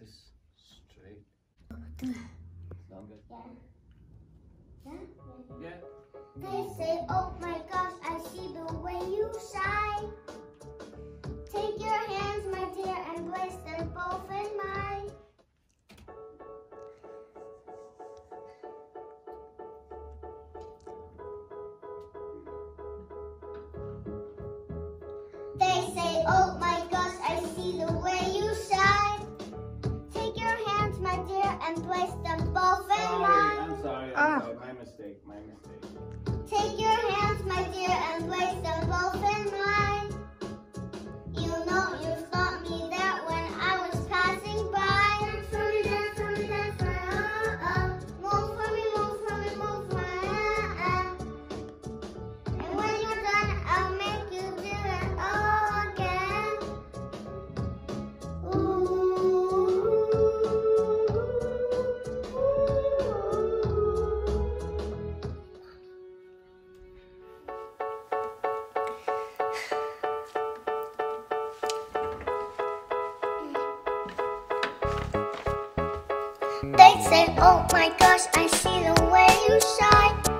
this straight. Longer. Yeah. Yeah. Yeah. They say, oh my gosh, I see the way you shine. Take your hands, my dear, and place them both in mine. They say, oh my gosh, I see the way you shine. Take your hands, my dear, and place them both in mine. I'm sorry. My mistake. Take your hands, my dear, and place them both in mine. You know you taught me that when I was passing by. Dance for me, Move for me. And when you're done, I'll make you do it all again. They say, oh my gosh, I see the way you shine.